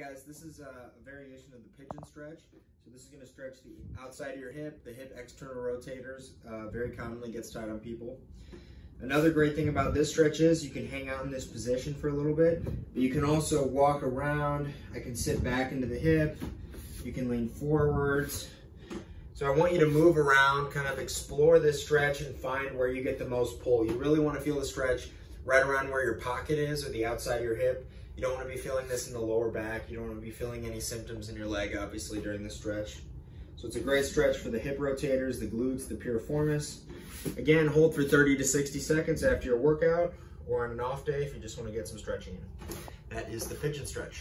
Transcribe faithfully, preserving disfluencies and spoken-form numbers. guys, this is a variation of the pigeon stretch. So this is going to stretch the outside of your hip, the hip external rotators, uh, very commonly gets tight on people. Another great thing about this stretch is you can hang out in this position for a little bit, but you can also walk around. I can sit back into the hip. You can lean forwards. So I want you to move around, kind of explore this stretch and find where you get the most pull. You really want to feel the stretch right around where your pocket is or the outside of your hip. You don't want to be feeling this in the lower back. You don't want to be feeling any symptoms in your leg, obviously, during the stretch. So it's a great stretch for the hip rotators, the glutes, the piriformis. Again, hold for thirty to sixty seconds after your workout or on an off day if you just want to get some stretching in. That is the pigeon stretch.